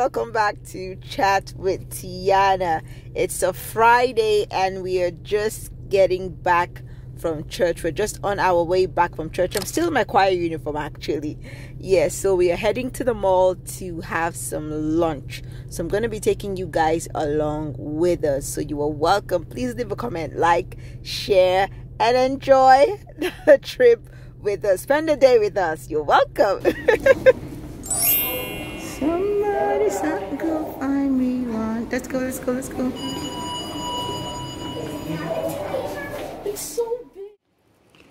welcome back to Chat with Tiana. It's a Friday and we are just getting back from church. We're just on our way back from church. I'm still in my choir uniform, actually. Yeah, so we are heading to the mall to have some lunch. So I'm going to be taking you guys along with us. So you are welcome. Please leave a comment, like, share, and enjoy the trip with us. Spend the day with us. You're welcome. Somebody, something, go find me one. Let's go, let's go, let's go. It's so big.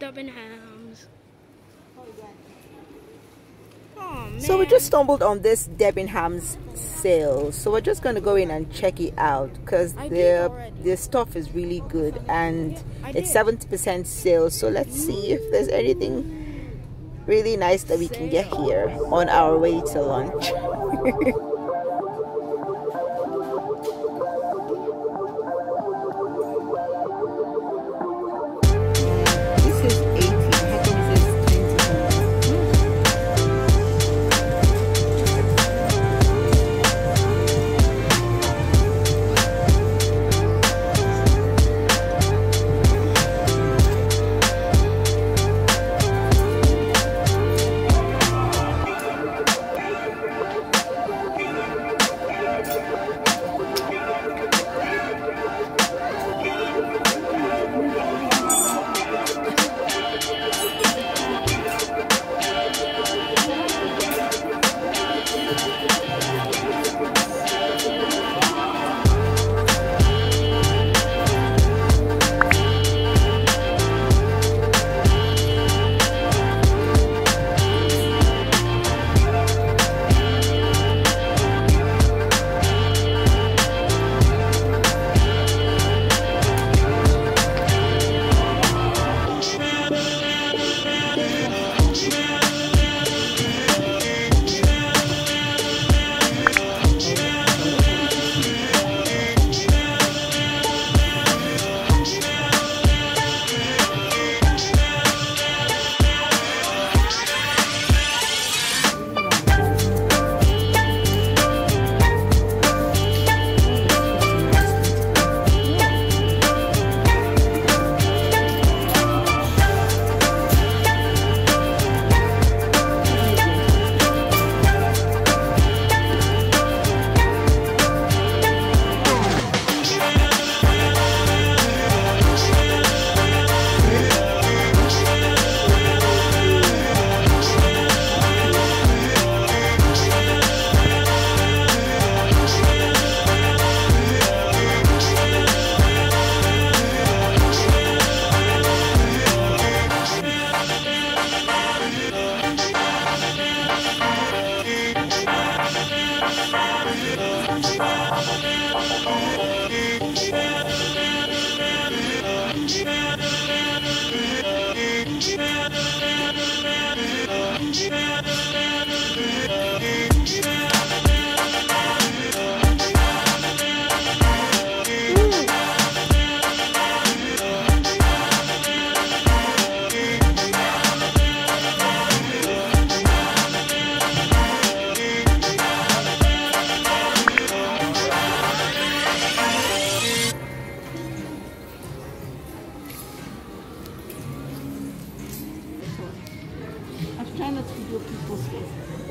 Debenhams. Oh, yeah. Oh, man. So we just stumbled on this Debenhams sale. So we're just going to go in and check it out because their stuff is really good and it's 70% sale. So let's see if there's anything really nice that we can get here on our way to lunch. This is 18. I think this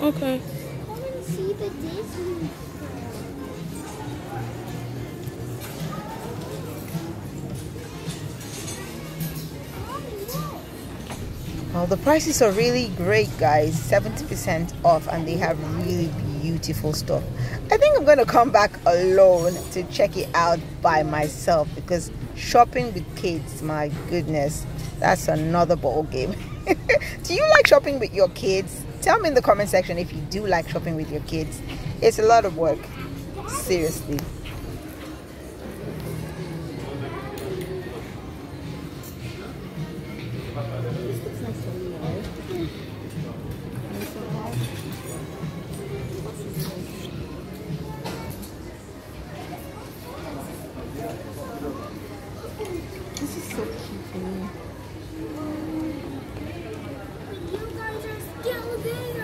okay. I want to see the Disney. Well, the prices are really great, guys. 70% off and they have really beautiful stuff. I think I'm going to come back alone to check it out by myself because shopping with kids, my goodness, that's another ball game. Do you like shopping with your kids? Tell me in the comment section if you do like shopping with your kids. It's a lot of work, seriously. This is so cute. You guys are still there.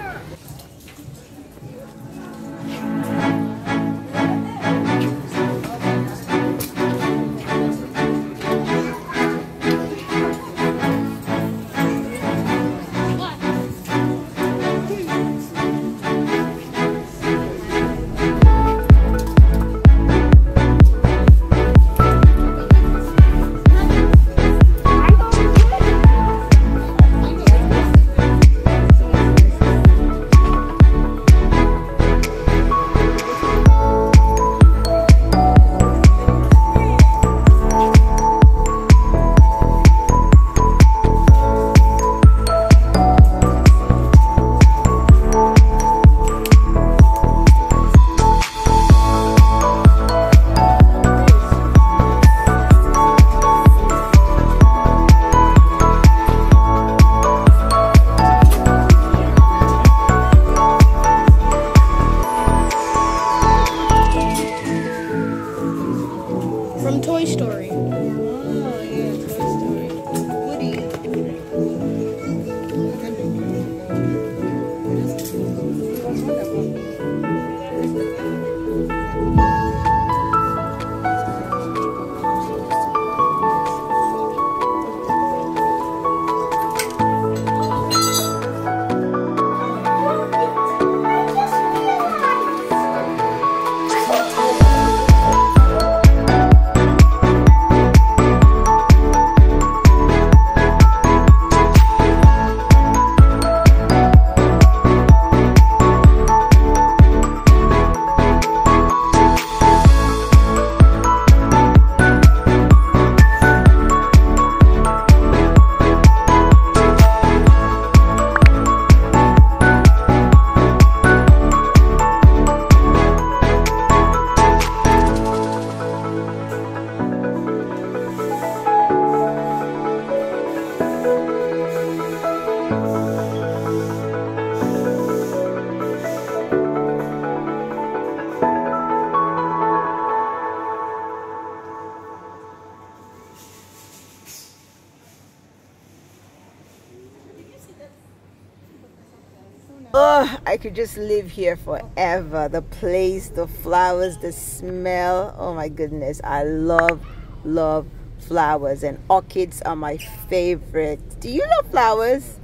I could just live here forever. The place, the flowers, the smell. Oh my goodness, I love flowers, and orchids are my favorite. Do you love flowers?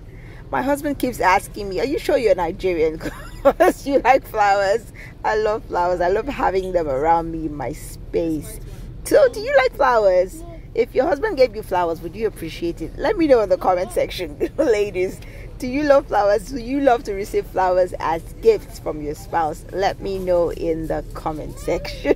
My husband keeps asking me, are you sure you're Nigerian? Because you like flowers. I love flowers. I love having them around me in my space. So do you like flowers? If your husband gave you flowers, would you appreciate it? Let me know in the comment section. Ladies, do you love flowers? Do you love to receive flowers as gifts from your spouse? Let me know in the comment section.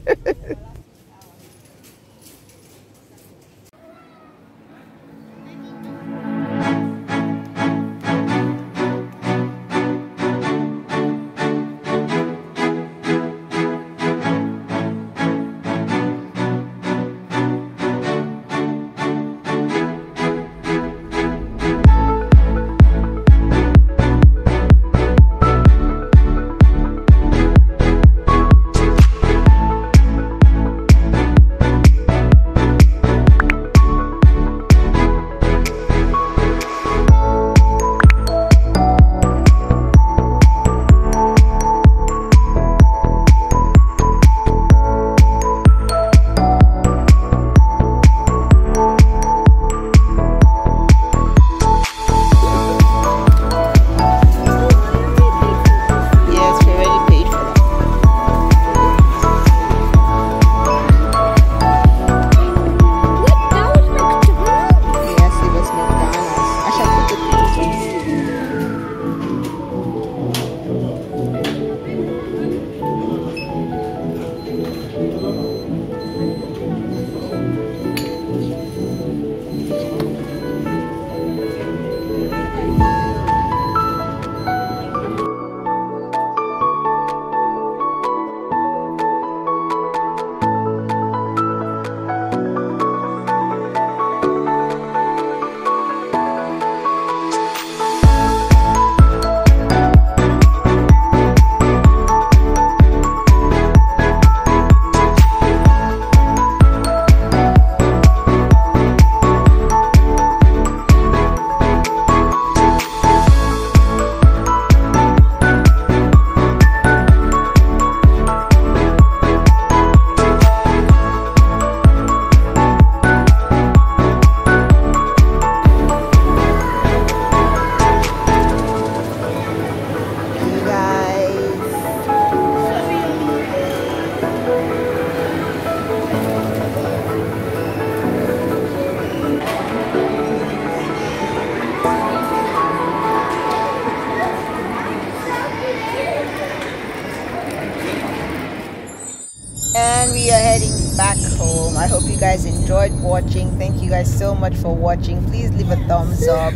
And we are heading back home. I hope you guys enjoyed watching. Thank you guys so much for watching. Please leave a thumbs up,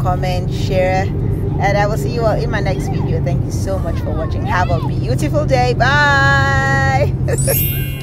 comment, share, and I will see you all in my next video. Thank you so much for watching. Have a beautiful day. Bye.